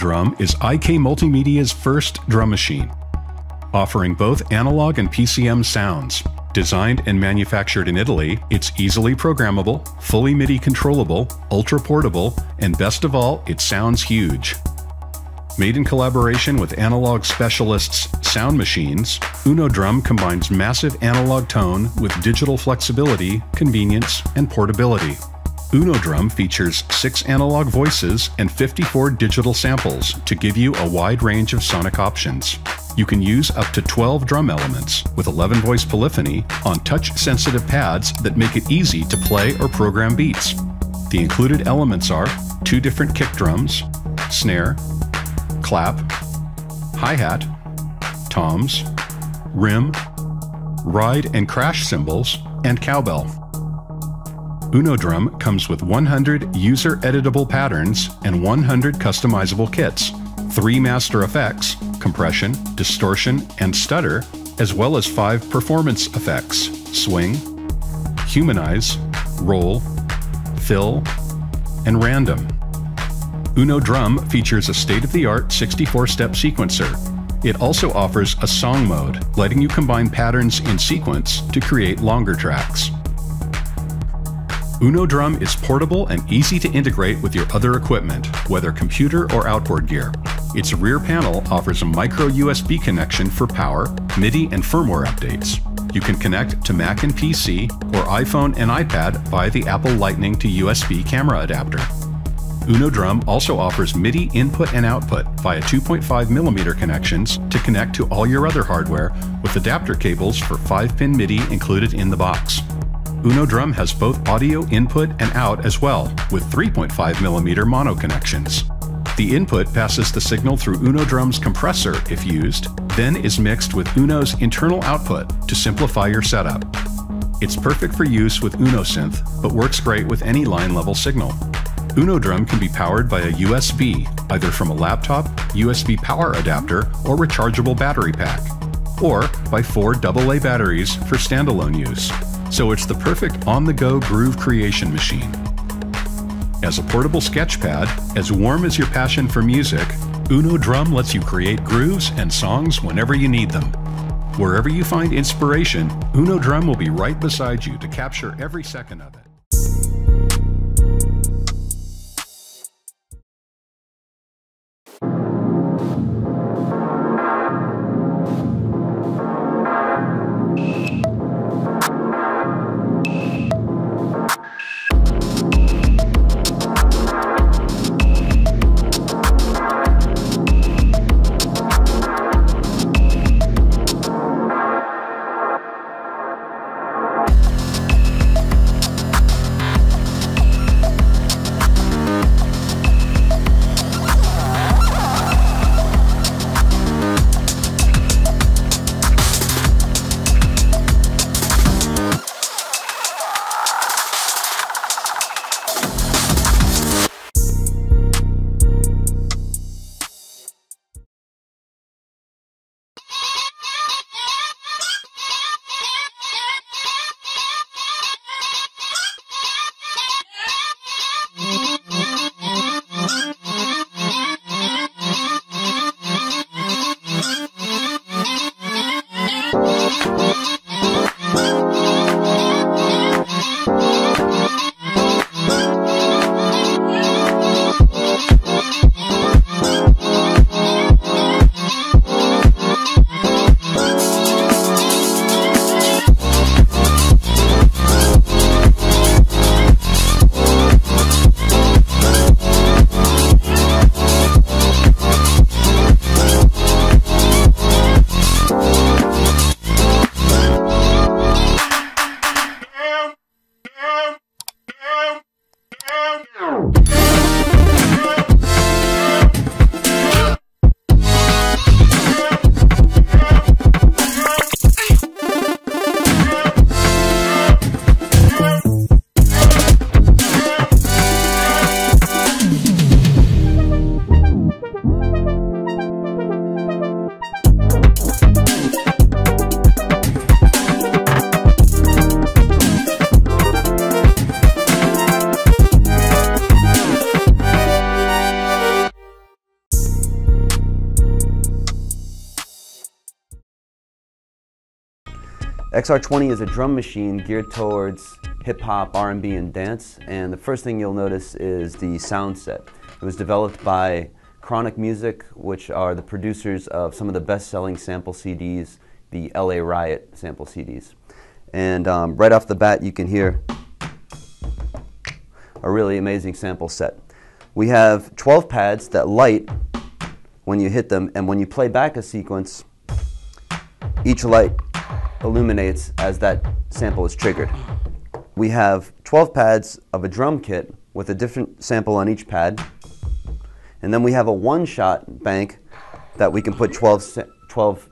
Drum is IK Multimedia's first drum machine, offering both analog and PCM sounds. Designed and manufactured in Italy, it's easily programmable, fully MIDI controllable, ultra-portable, and best of all, it sounds huge. Made in collaboration with analog specialists Sound Machines, Uno Drum combines massive analog tone with digital flexibility, convenience, and portability. Uno Drum features 6 analog voices and 54 digital samples to give you a wide range of sonic options. You can use up to 12 drum elements with 11-voice polyphony on touch-sensitive pads that make it easy to play or program beats. The included elements are 2 different kick drums, snare, clap, hi-hat, toms, rim, ride and crash cymbals, and cowbell. Uno Drum comes with 100 user-editable patterns and 100 customizable kits, 3 master effects, compression, distortion, and stutter, as well as 5 performance effects, swing, humanize, roll, fill, and random. Uno Drum features a state-of-the-art 64-step sequencer. It also offers a song mode, letting you combine patterns in sequence to create longer tracks. Uno Drum is portable and easy to integrate with your other equipment, whether computer or outboard gear. Its rear panel offers a micro USB connection for power, MIDI, and firmware updates. You can connect to Mac and PC or iPhone and iPad via the Apple Lightning to USB camera adapter. Uno Drum also offers MIDI input and output via 2.5mm connections to connect to all your other hardware with adapter cables for 5-pin MIDI included in the box. Uno Drum has both audio input and out as well, with 3.5mm mono connections. The input passes the signal through Uno Drum's compressor if used, then is mixed with Uno's internal output to simplify your setup. It's perfect for use with Uno Synth, but works great with any line-level signal. Uno Drum can be powered by a USB, either from a laptop, USB power adapter, or rechargeable battery pack, or by 4 AA batteries for standalone use. So it's the perfect on-the-go groove creation machine. As a portable sketch pad, as warm as your passion for music, Uno Drum lets you create grooves and songs whenever you need them. Wherever you find inspiration, Uno Drum will be right beside you to capture every second of it. XR20 is a drum machine geared towards hip-hop, R&B, and dance, and the first thing you'll notice is the sound set. It was developed by Chronic Music, which are the producers of some of the best-selling sample CDs, the LA Riot sample CDs. And right off the bat, you can hear a really amazing sample set. We have 12 pads that light when you hit them, and when you play back a sequence, each light illuminates as that sample is triggered. We have 12 pads of a drum kit with a different sample on each pad, and then we have a one-shot bank that we can put 12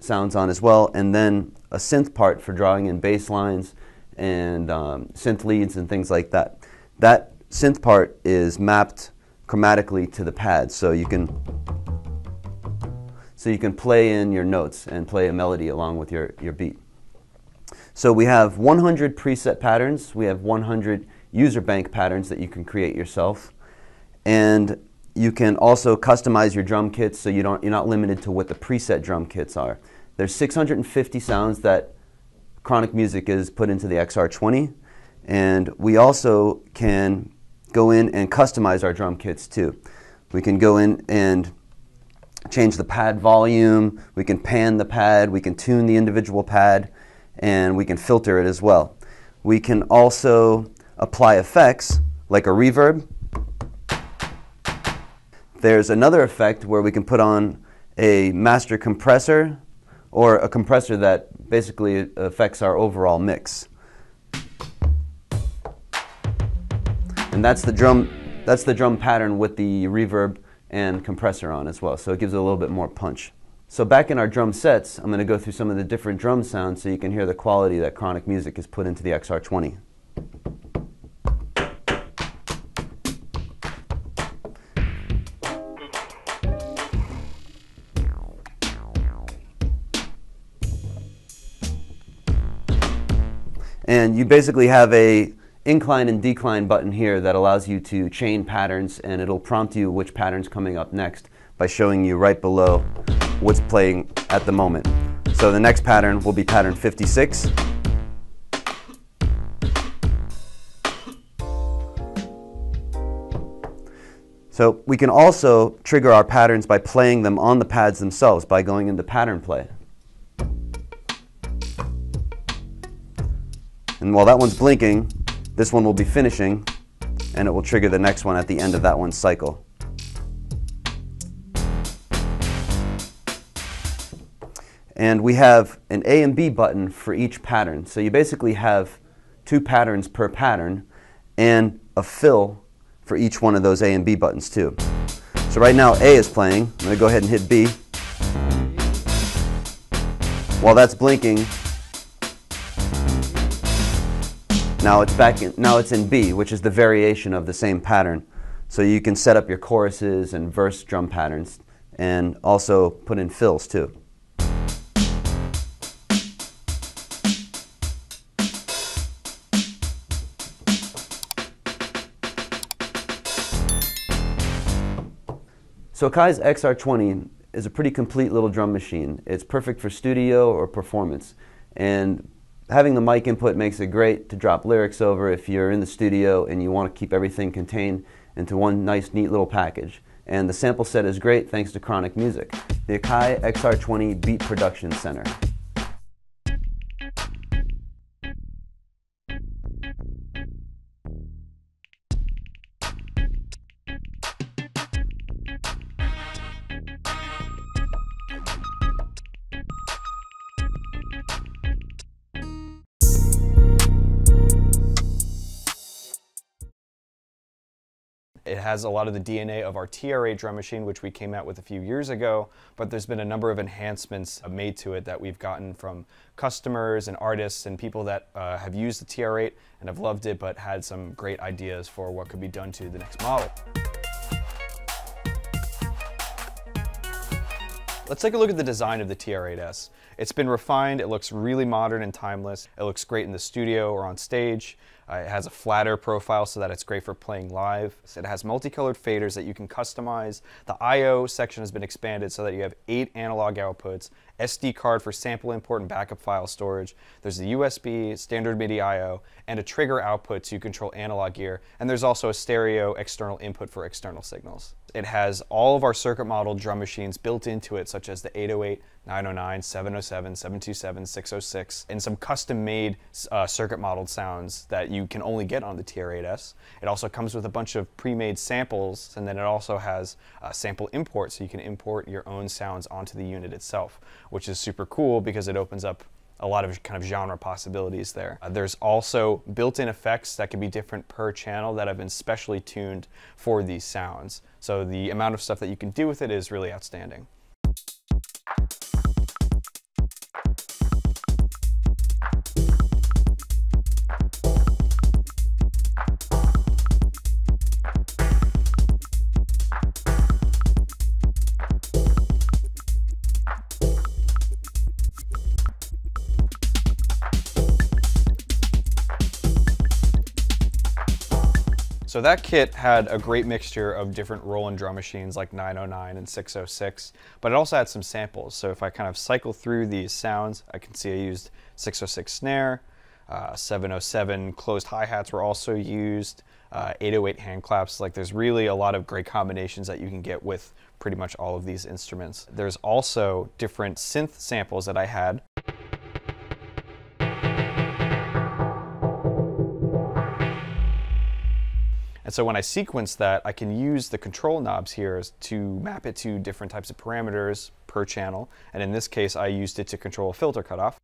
sounds on as well, and then a synth part for drawing in bass lines and synth leads and things like that. That synth part is mapped chromatically to the pad, so you can play in your notes and play a melody along with your beat. So we have 100 preset patterns, we have 100 user bank patterns that you can create yourself, and you can also customize your drum kits so you're not limited to what the preset drum kits are. There's 650 sounds that Chronic Music is put into the XR20, and we also can go in and customize our drum kits too. We can go in and change the pad volume, we can pan the pad, we can tune the individual pad, and we can filter it as well. We can also apply effects like a reverb. There's another effect where we can put on a master compressor or a compressor that basically affects our overall mix. And that's the drum pattern with the reverb and compressor on as well, so it gives it a little bit more punch. So back in our drum sets, I'm going to go through some of the different drum sounds so you can hear the quality that Chronic Music has put into the XR20. And you basically have a incline and decline button here that allows you to chain patterns, and it'll prompt you which pattern's coming up next by showing you right below what's playing at the moment. So the next pattern will be pattern 56. So we can also trigger our patterns by playing them on the pads themselves by going into pattern play. And while that one's blinking, this one will be finishing, and it will trigger the next one at the end of that one's cycle. And we have an A and B button for each pattern. So you basically have two patterns per pattern and a fill for each one of those A and B buttons too. So right now A is playing. I'm going to go ahead and hit B. While that's blinking, now it's back in, now it's in B, which is the variation of the same pattern. So you can set up your choruses and verse drum patterns, and also put in fills too. So Akai's XR20 is a pretty complete little drum machine. It's perfect for studio or performance, and having the mic input makes it great to drop lyrics over if you're in the studio and you want to keep everything contained into one nice, neat little package. And the sample set is great thanks to Chronic Music, the Akai XR20 Beat Production Center. It has a lot of the DNA of our TR8 drum machine, which we came out with a few years ago, but there's been a number of enhancements made to it that we've gotten from customers and artists and people that have used the TR8 and have loved it, but had some great ideas for what could be done to the next model. Let's take a look at the design of the TR8S. It's been refined, it looks really modern and timeless. It looks great in the studio or on stage. It has a flatter profile so that it's great for playing live. It has multicolored faders that you can customize. The I/O section has been expanded so that you have 8 analog outputs SD card for sample import and backup file storage. There's the USB, standard MIDI I/O, and a trigger output to control analog gear. And there's also a stereo external input for external signals. It has all of our circuit model drum machines built into it, such as the 808, 909, 707, 727, 606, and some custom-made circuit modeled sounds that you can only get on the TR-8S. It also comes with a bunch of pre-made samples, and then it also has sample import, so you can import your own sounds onto the unit itself, which is super cool because it opens up a lot of kind of genre possibilities there. There's also built-in effects that can be different per channel that have been specially tuned for these sounds. So the amount of stuff that you can do with it is really outstanding. So that kit had a great mixture of different Roland drum machines like 909 and 606, but it also had some samples. So if I kind of cycle through these sounds, I can see I used 606 snare, 707 closed hi-hats were also used, 808 hand claps. Like, there's really a lot of great combinations that you can get with pretty much all of these instruments. There's also different synth samples that I had. And so when I sequence that, I can use the control knobs here to map it to different types of parameters per channel. And in this case, I used it to control a filter cutoff.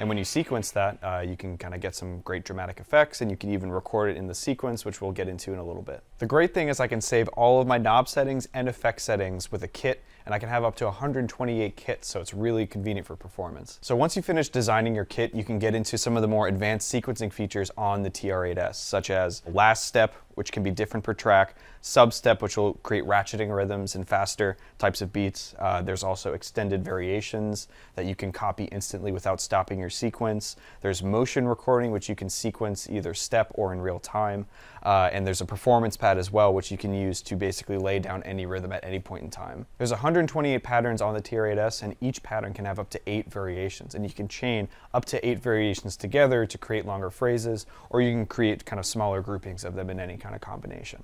And when you sequence that, you can kind of get some great dramatic effects, and you can even record it in the sequence, which we'll get into in a little bit. The great thing is I can save all of my knob settings and effect settings with a kit, and I can have up to 128 kits, so it's really convenient for performance. So once you finish designing your kit, you can get into some of the more advanced sequencing features on the TR-8S, such as last step, which can be different per track, sub-step, which will create ratcheting rhythms and faster types of beats. There's also extended variations that you can copy instantly without stopping your sequence. There's motion recording, which you can sequence either step or in real time. And there's a performance pad as well, which you can use to basically lay down any rhythm at any point in time. There's 128 patterns on the TR-8S, and each pattern can have up to 8 variations. And you can chain up to 8 variations together to create longer phrases, or you can create kind of smaller groupings of them in any kind of combination.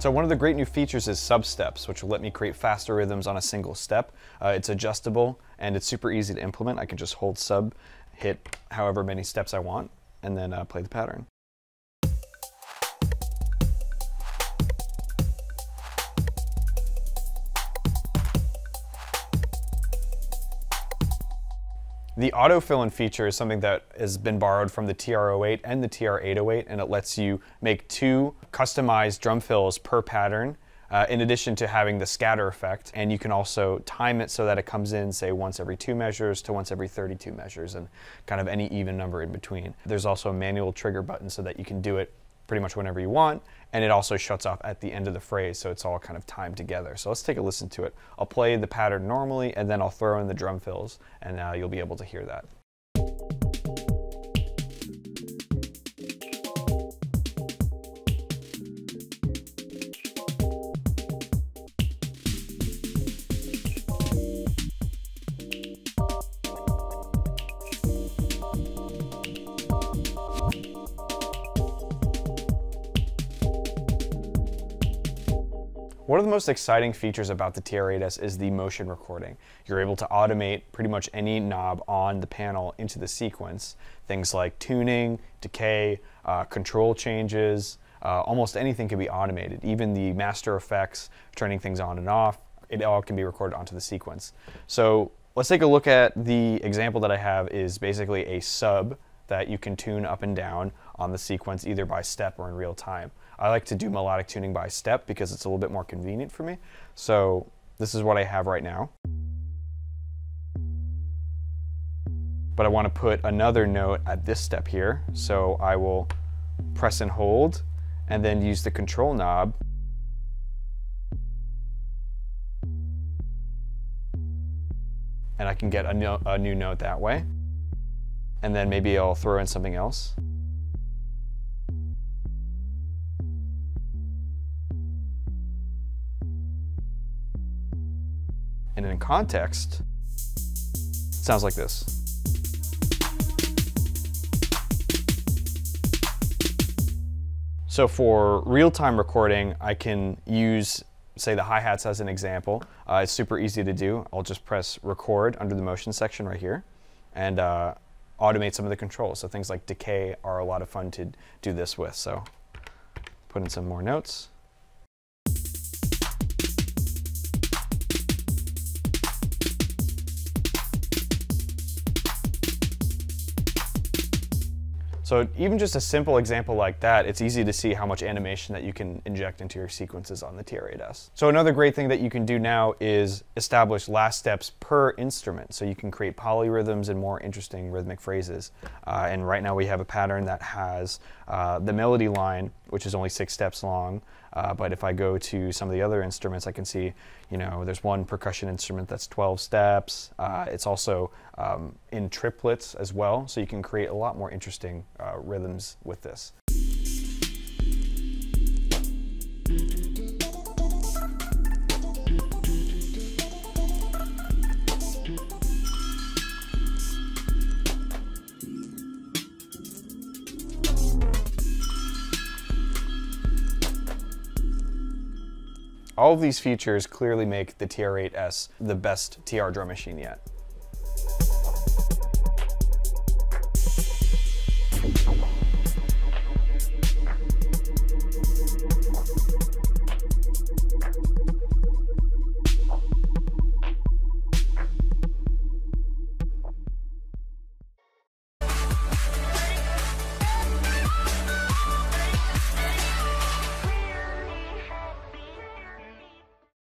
So one of the great new features is sub-steps, which will let me create faster rhythms on a single step. It's adjustable and it's super easy to implement. I can just hold sub, hit however many steps I want, and then play the pattern. The autofill-in feature is something that has been borrowed from the TR-08 and the TR-808, and it lets you make 2 customized drum fills per pattern, in addition to having the scatter effect. And you can also time it so that it comes in, say, once every 2 measures to once every 32 measures, and kind of any even number in between. There's also a manual trigger button so that you can do it pretty much whenever you want, and it also shuts off at the end of the phrase, so it's all kind of timed together. So let's take a listen to it. I'll play the pattern normally, and then I'll throw in the drum fills, and you'll be able to hear that. One of the most exciting features about the TR-8S is the motion recording. You're able to automate pretty much any knob on the panel into the sequence. Things like tuning, decay, control changes, almost anything can be automated. Even the master effects, turning things on and off, it all can be recorded onto the sequence. So let's take a look at the example that I have is basically a sub that you can tune up and down on the sequence either by step or in real time. I like to do melodic tuning by step because it's a little bit more convenient for me. So this is what I have right now. But I want to put another note at this step here. So I will press and hold and then use the control knob and I can get a new note that way. And then maybe I'll throw in something else. And in context, it sounds like this. So for real-time recording, I can use, say, the hi-hats as an example. It's super easy to do. I'll just press record under the motion section right here and automate some of the controls. So things like decay are a lot of fun to do this with. So put in some more notes. So even just a simple example like that, it's easy to see how much animation that you can inject into your sequences on the TR-8S. So another great thing that you can do now is establish last steps per instrument. So you can create polyrhythms and more interesting rhythmic phrases. And right now we have a pattern that has the melody line, which is only 6 steps long. But if I go to some of the other instruments, I can see, you know, there's one percussion instrument that's 12 steps. It's also in triplets as well, so you can create a lot more interesting rhythms with this. All of these features clearly make the TR-8S the best TR drum machine yet.